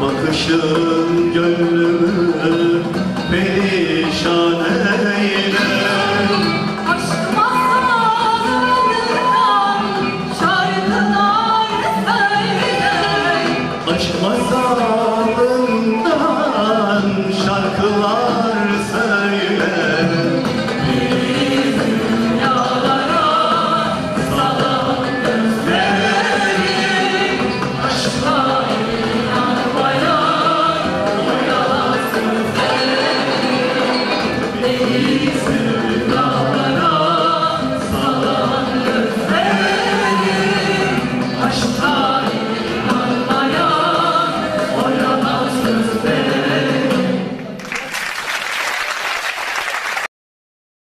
Bakışın gönlümü perişan eder.